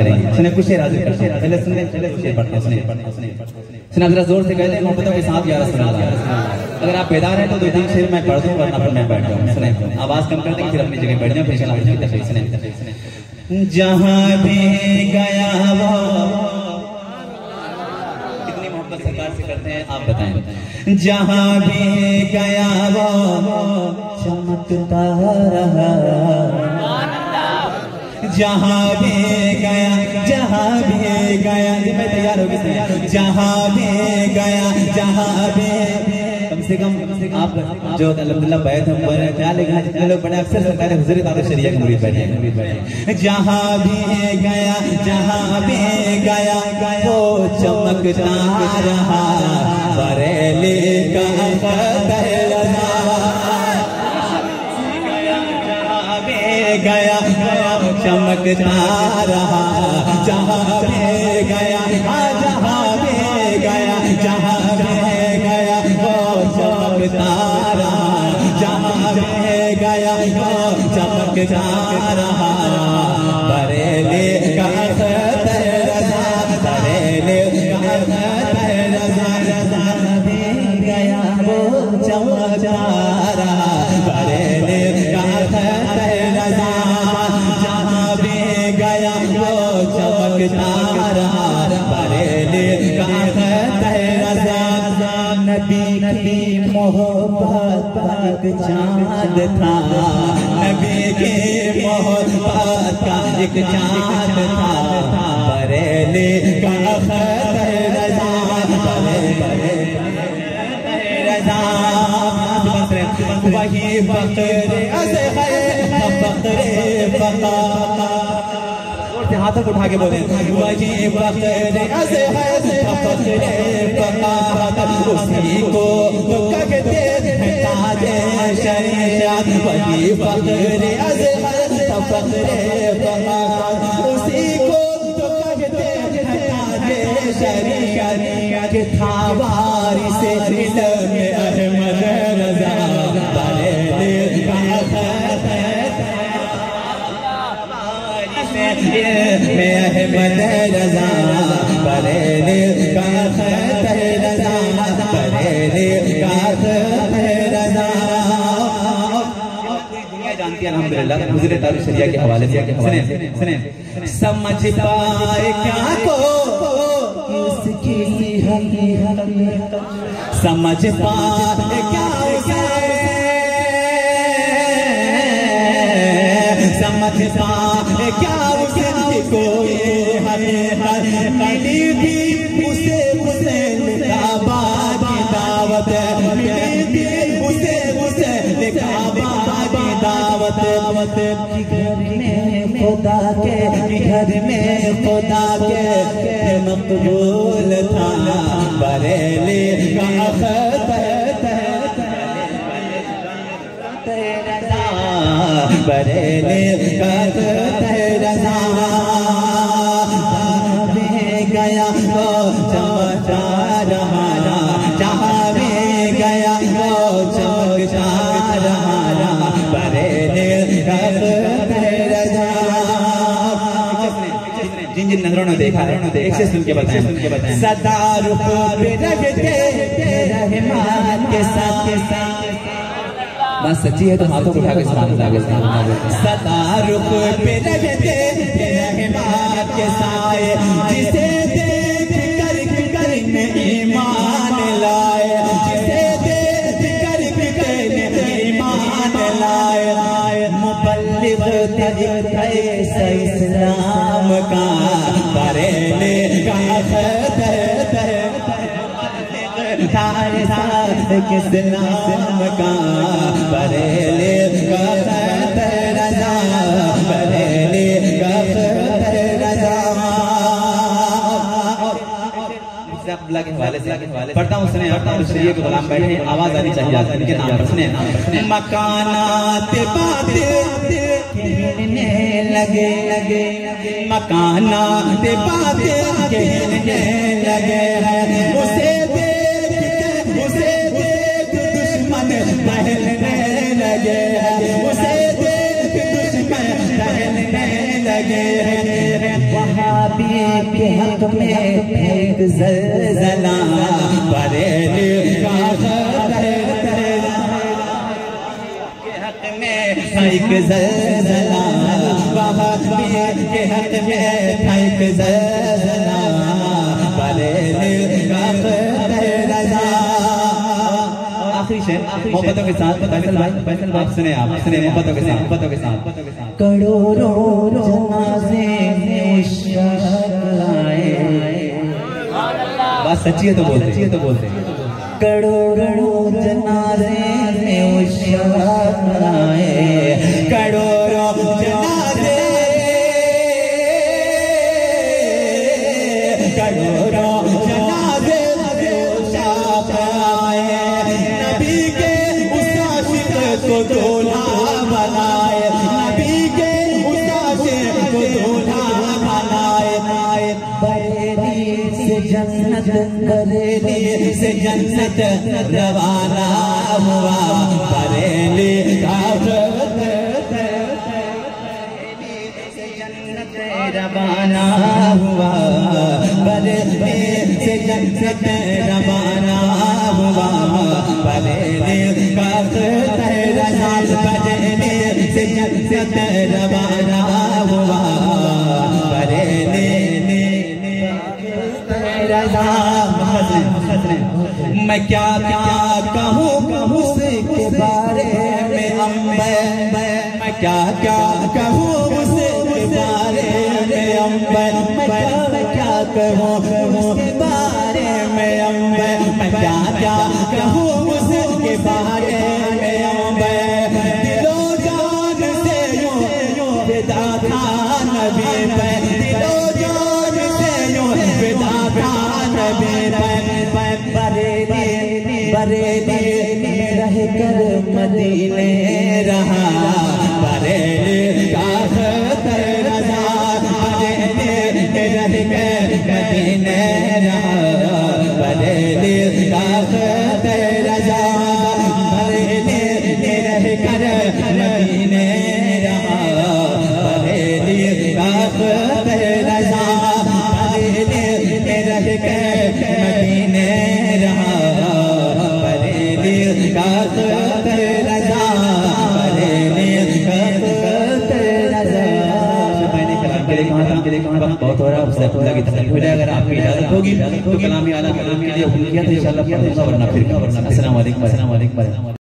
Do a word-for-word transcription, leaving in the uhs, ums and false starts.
करेंगे। सुने खुशे राजू पहले सुने खुशे पढ़ते सुने सुने जरा जोर से कहते हैं मोहब्बतों के साथ यार सुना। अगर आप बेदार हैं तो दो तीन शेर मैं पढ़ दूं वरना फिर मैं बैठ जाऊं। सुने आवाज कम कर दें फिर अपनी जगह बैठ जाऊं फिर चला जाऊं। तफसील सुने जहां भी गया वो कितनी मोहब्बत सरकार से करते हैं आप बताएं। जहां भी गया वो चमकता रहा, जहाँ भी गया जहाँ भी गया मैं तैयार हो गई। जहाँ भी गया जहाँ भी कम से कम आप जो अलहमदुलिल्लाह बैठ हैं क्या लिखा जितने लोग बड़े अफसर सरकार हुजूर ताला शरीया के मुरीद बैठे। जहाँ भी गया जहाँ भी गया वो चमकता रहा, बरेली का गया चमकता रहा, जहाँ पे गया जहाँ पे गया जहाँ पे गया वो चमकता रहा, जहाँ पे गया वो चमकता रहा, बरेली का रहा, बरेली का रहा, जहाँ पे गया वो चमकता रहा, बरेली का नबी मोहब्बत का चांद था, नबी की मोहब्बत का एक चांद था, बरेली का रज़ा रज़ा वही बकरे बकरे बका हाथों को उठा के बोले वही बकरे बकरे बका उसी को कहते हैं ताजे शरीया, वही बकरे बकरे बका उसी को कहते हैं ताजे शरीया के था वारिस अहमद रज़ा, बरेली का मैं अहमद रज़ा, बरेली का रज़ा, बरेली का रज़ा। पूरी दुनिया जानती है अल्हम्दुलिल्लाह हुज़ूर तारुल शरिया के हवाले से। समझ पाए क्या को इसकी हकीकत, समझ पाए क्या समझ पाए क्या को हरे हरे मिली भी उसे उसे काबा की दावत, मिली भी उसे उसे काबा की दावत। घर में खुदा के घर में खुदा के मकबूल था, बरेली का बरेली का रज़ा गया वो चमकता रहा, जहाँ भी गया वो चमकता रहा, बरेली का रज़ा। जिन जिन नजरों ने देखा है एक से सुन के बताएं बताएं सदा रुख पे रखते रहमान के साथ के साथ बात सच्ची है तो हाथों को उठा के सलाम लागे। सदा रुख पे लगते रहमान के साए, जिसे देख कर कर ने ईमान लाए, जिसे देख कर कर ने ईमान लाए, मुबल्लिग तरीक़े से इस्लाम का, बरेली का तारे साथ किस नाम का, बरेली का रज़ा, बरेली का रज़ा। अब्दुल्लाह के हवाले से पढ़ता हूँ उसने पढ़ता हूँ शरीयत के गुलाम बैठे आवाज आनी चाहिए आज इनके नाम पर। सुने मकानात बातें लगे लगे मकानात बातें गिरने लगे हैं, उसे टहलने लगे हैं, उसे देख दुश्मन टहलने लगे हैं, वहाँ नबी के हक में फेंक ज़लज़ला बरेली का ज़लज़ला के हक में फेंक ज़लज़ला बाबा नबी के हक में फेंक ज़लज़ला बरेली का ज़लज़ला। आखिरी शेर मोहब्बतों के साथ फैसल भाई आप सुने आप सुने मोहब्बतों के साथ मोहब्बतों के साथ करोड़ों जनाज़े बस सच्ची है तो बोल सच्ची है तो बोलते करोड़ों जनाज़े में उशाक आए करोड़ों जनाज़े करोड़ों जनाज़े में उशाक आए नबी के उस आशिक को दूल्हा बनाए नबी के उस आशिक को दूल्हा जन्नत बरेली से जन्नत रवाना हुआ बरेली से जन्नत रवाना हुआ बरेली से जन्नत रवाना हुआ बरेली का बरेली से जन्नत रवाना हुआ बरेली मैं क्या क्या कहूँ कहूँ उसके बारे में अम्बर मैं क्या क्या कहूँ उसके बारे में अम्बर मैं क्या कहूँ उसके बारे में अम्बर मैं क्या क्या कहूँ उसके बारे में अम्बर दिलो जान से यूं यूं विदा था नबी पे दिलो जान से यूं विदा था बरेली बरेली में रह कर मदीने रहा बरेली का रजा बरेली में रह कर मदीने रहा बरेली का रजा बरेली में रह कर मदीने रहा बरेली का रजा बरेली में रह कर मदीने रहा बरेली का रज़ा बरेली का रज़ा। मैंने कलाम के लिए कहा था के लिए कहा वक्त बहुत हो रहा है उससे खुदा की तरफ खुदा अगर आपकी इजाजत होगी तो कलामी आला कलाम के लिए हुक्म किया था इंशाल्लाह पढ़ूंगा वरना फिर वरना अस्सलाम वालेकुम।